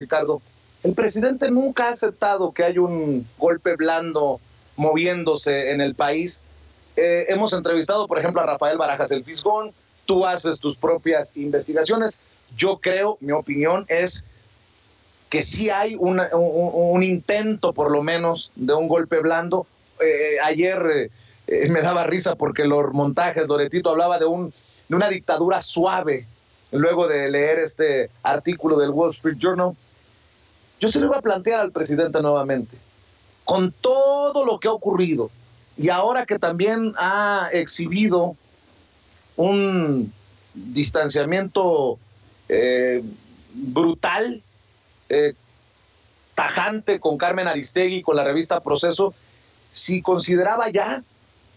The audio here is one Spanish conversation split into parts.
Ricardo, el presidente nunca ha aceptado que hay un golpe blando moviéndose en el país. Hemos entrevistado, por ejemplo, a Rafael Barajas, el Fisgón. Tú haces tus propias investigaciones. Yo creo, mi opinión es que sí hay un intento, por lo menos, de un golpe blando. Ayer me daba risa porque los montajes, Loretito hablaba de una dictadura suave, luego de leer este artículo del Wall Street Journal. Yo se lo iba a plantear al presidente nuevamente. Con todo lo que ha ocurrido, y ahora que también ha exhibido un distanciamiento brutal, tajante con Carmen Aristegui, con la revista Proceso, si consideraba ya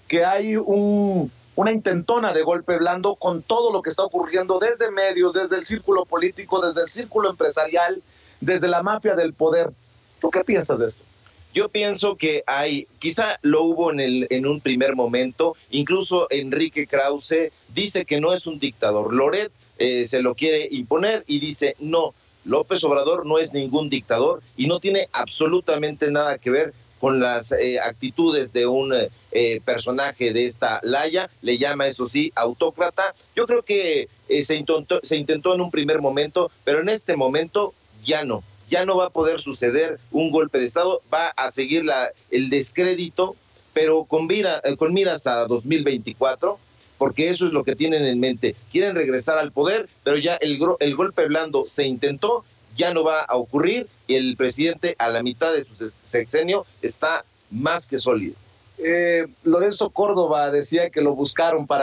que hay una intentona de golpe blando con todo lo que está ocurriendo desde medios, desde el círculo político, desde el círculo empresarial, desde la mafia del poder. ¿Tú qué piensas de esto? Yo pienso que hay, quizá lo hubo en un primer momento, incluso Enrique Krause dice que no es un dictador. Loret se lo quiere imponer y dice no, López Obrador no es ningún dictador y no tiene absolutamente nada que ver con las actitudes de un personaje de esta laya, le llama eso sí autócrata. Yo creo que se intentó en un primer momento, pero en este momento ya no. Ya no va a poder suceder un golpe de Estado, va a seguir el descrédito, pero con miras a 2024, porque eso es lo que tienen en mente. Quieren regresar al poder, pero ya el golpe blando se intentó, ya no va a ocurrir, y el presidente a la mitad de su sexenio está más que sólido. Lorenzo Córdoba decía que lo buscaron para...